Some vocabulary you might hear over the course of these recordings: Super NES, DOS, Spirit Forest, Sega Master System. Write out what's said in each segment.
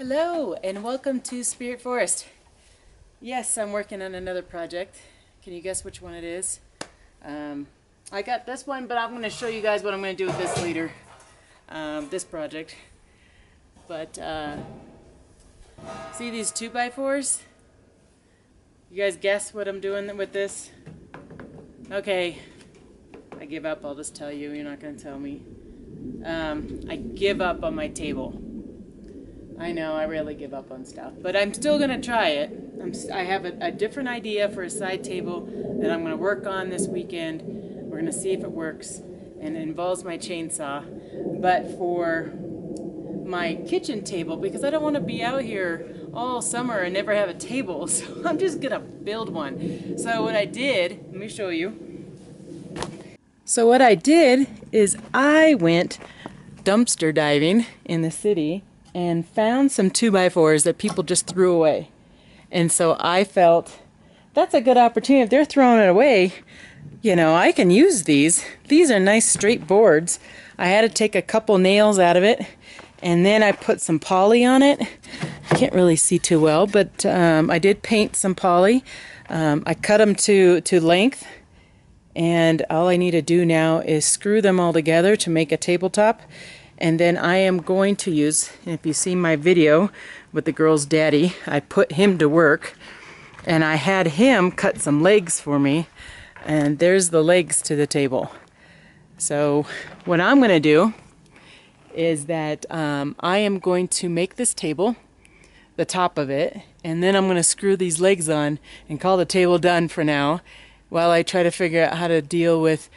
Hello and welcome to Spirit Forest. Yes, I'm working on another project. Can you guess which one it is? I got this one, but I'm going to show you guys what I'm going to do with this later. This project. But see these 2x4s? You guys guess what I'm doing with this? Okay, I give up. I'll just tell you. You're not going to tell me. I give up on my table. I know, I rarely give up on stuff, but I'm still going to try it. I have a different idea for a side table that I'm going to work on this weekend. We're going to see if it works, and it involves my chainsaw. But for my kitchen table, because I don't want to be out here all summer and never have a table, so I'm just going to build one. So what I did, let me show you. So what I did is I went dumpster diving in the city and found some 2x4s that people just threw away. And so I felt that's a good opportunity. If they're throwing it away, you know, I can use these. These are nice straight boards. I had to take a couple nails out of it, and then I put some poly on it. I can't really see too well, but I did paint some poly. I cut them to length, and all I need to do now is screw them all together to make a tabletop. And then I am going to use, if you see my video with the girl's daddy, I put him to work and I had him cut some legs for me, and there's the legs to the table. So what I'm going to do is that I am going to make this table, the top of it, and then I'm going to screw these legs on and call the table done for now while I try to figure out how to deal with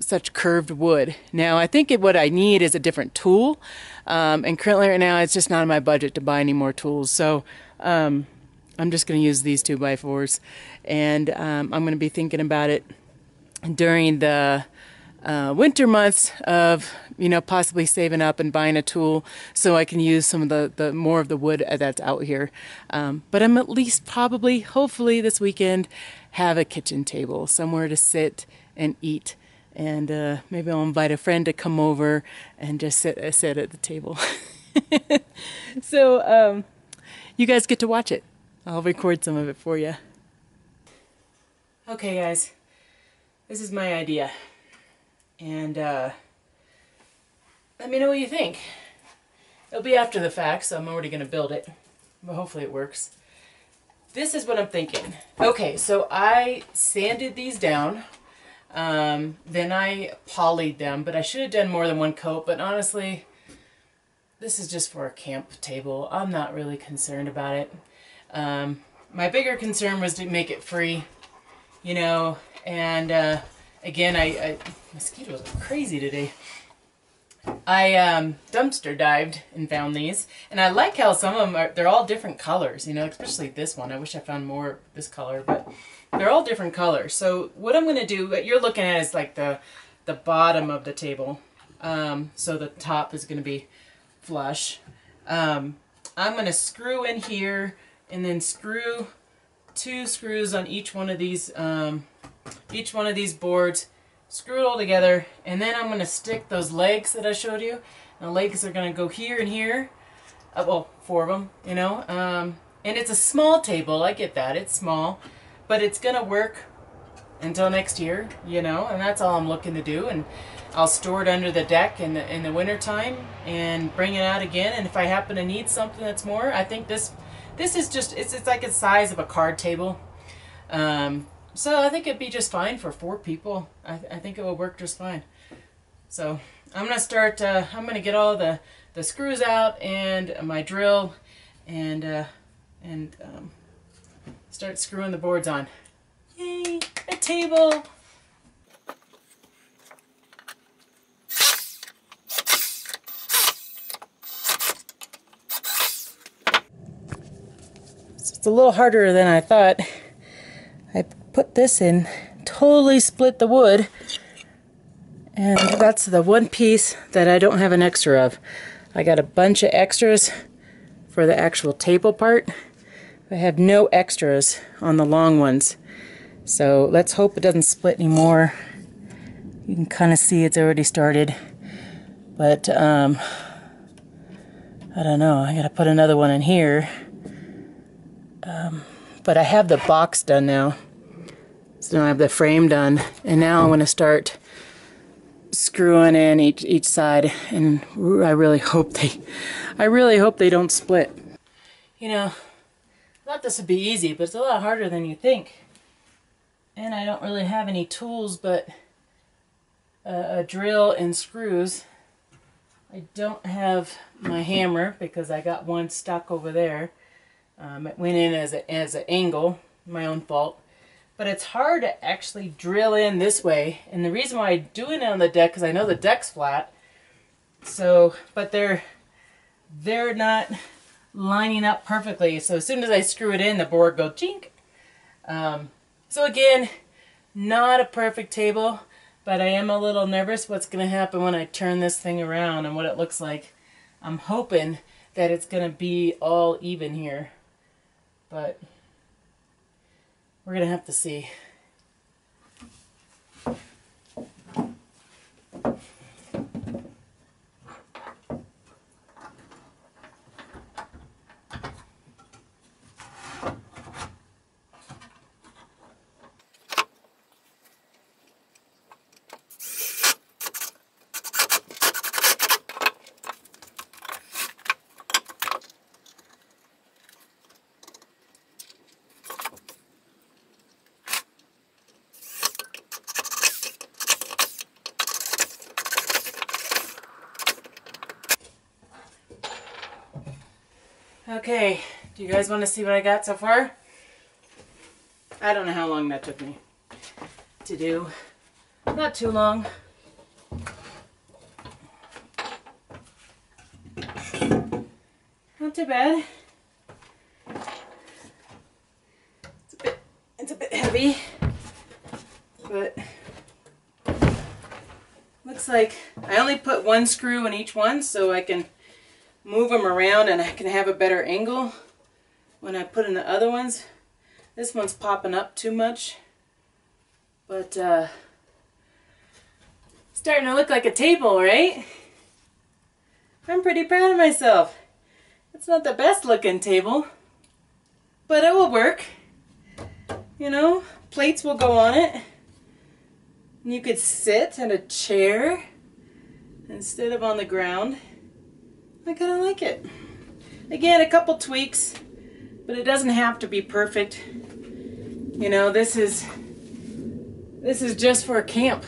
such curved wood. Now I think what I need is a different tool, and currently right now it's just not in my budget to buy any more tools, so I'm just going to use these 2x4s, and I'm going to be thinking about it during the winter months of, you know, possibly saving up and buying a tool so I can use some of the more of the wood that's out here. But I'm at least probably, hopefully this weekend, have a kitchen table somewhere to sit and eat. And maybe I'll invite a friend to come over and just sit at the table. So you guys get to watch it. I'll record some of it for you. Okay guys, this is my idea. And let me know what you think. It'll be after the fact, so I'm already going to build it. But hopefully it works. This is what I'm thinking. Okay, so I sanded these down. Then I polyed them, but I should have done more than one coat, but honestly, this is just for a camp table. I'm not really concerned about it. My bigger concern was to make it free, you know, and, again, mosquitoes are crazy today. I, dumpster dived and found these, and I like how some of them are, they're all different colors, you know, especially this one. I wish I found more of this color, but they're all different colors. So what I'm going to do, what you're looking at is like the bottom of the table. So the top is going to be flush. I'm going to screw in here and then screw two screws on each one of these boards, screw it all together, and then I'm going to stick those legs that I showed you. And the legs are going to go here and here. Well, four of them, you know. And it's a small table. I get that. It's small. But it's going to work until next year, you know, and that's all I'm looking to do. And I'll store it under the deck in the winter time and bring it out again. And if I happen to need something that's more, I think this is just, it's like the size of a card table. So I think it'd be just fine for four people. I think it will work just fine. So I'm going to start, I'm going to get all the screws out and my drill and start screwing the boards on. Yay, a table! It's a little harder than I thought. I put this in, totally split the wood, and that's the one piece that I don't have an extra of. I got a bunch of extras for the actual table part. I have no extras on the long ones, so let's hope it doesn't split anymore. You can kind of see it's already started, but I don't know, I gotta put another one in here. But I have the box done now. So now I have the frame done, and now I'm going to start screwing in each side, and I really hope they don't split. You know, I thought this would be easy, but it's a lot harder than you think. And I don't really have any tools but a drill and screws. I don't have my hammer because I got one stuck over there. It went in as an angle, my own fault. But it's hard to actually drill in this way, and the reason why I do it on the deck because I know the deck's flat. So, but they're not lining up perfectly. So as soon as I screw it in, the board goes chink. So again, not a perfect table, but I am a little nervous what's going to happen when I turn this thing around and what it looks like. I'm hoping that it's going to be all even here, but we're going to have to see. Okay, do you guys want to see what I got so far? I don't know how long that took me to do. Not too long. Not too bad. It's a bit heavy, but looks like I only put one screw in each one so I can move them around and I can have a better angle when I put in the other ones. This one's popping up too much, but starting to look like a table, right? I'm pretty proud of myself. It's not the best looking table, but it will work. You know, plates will go on it. You could sit in a chair instead of on the ground. I kind of like it. Again, a couple tweaks, but it doesn't have to be perfect. You know, this is just for a camp.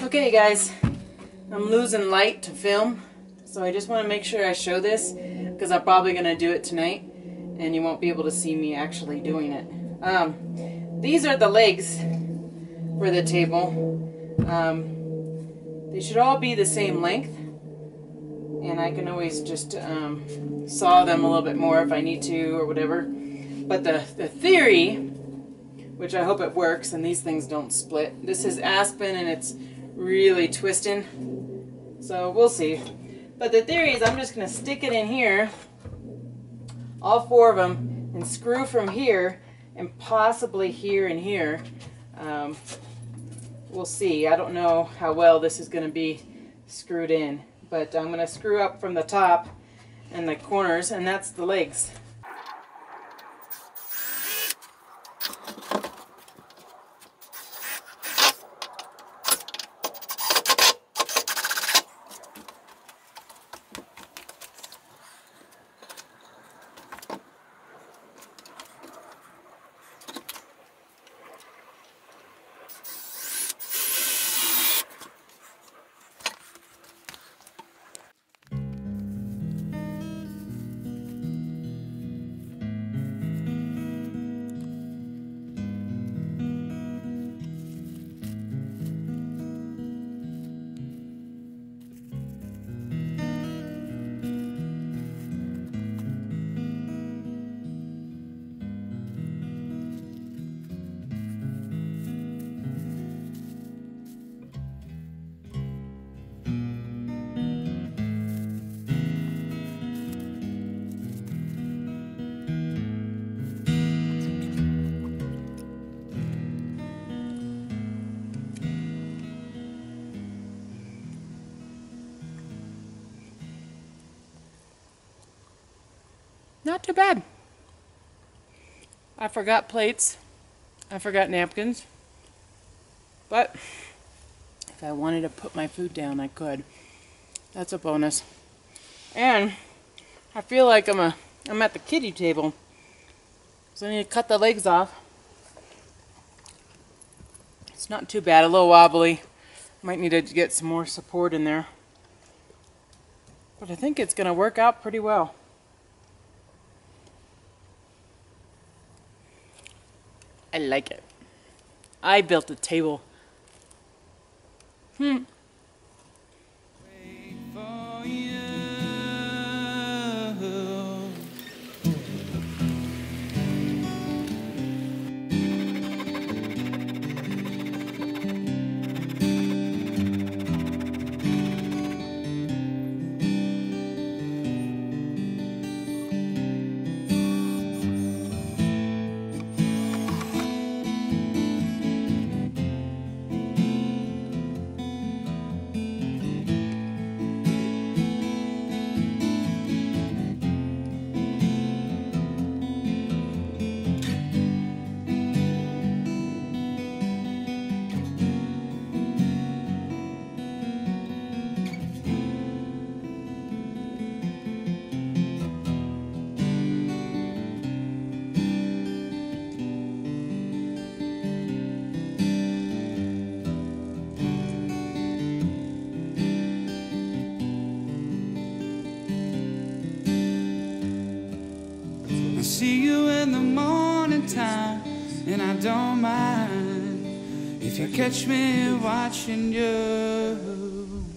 Okay guys, I'm losing light to film, so I just want to make sure I show this because I'm probably going to do it tonight and you won't be able to see me actually doing it. These are the legs for the table. They should all be the same length. And I can always just saw them a little bit more if I need to or whatever. But the theory, which I hope it works and these things don't split. This is aspen and it's really twisting. So we'll see. But the theory is I'm just going to stick it in here, all four of them, and screw from here and possibly here and here. We'll see. I don't know how well this is going to be screwed in. But I'm going to screw up from the top and the corners, and that's the legs. Not too bad. I forgot plates. I forgot napkins. But if I wanted to put my food down, I could. That's a bonus. And I feel like I'm at the kiddie table. So I need to cut the legs off. It's not too bad, a little wobbly. Might need to get some more support in there. But I think it's gonna work out pretty well. I like it. I built a table. Wait for see you in the morning time, and I don't mind if you catch me watching you.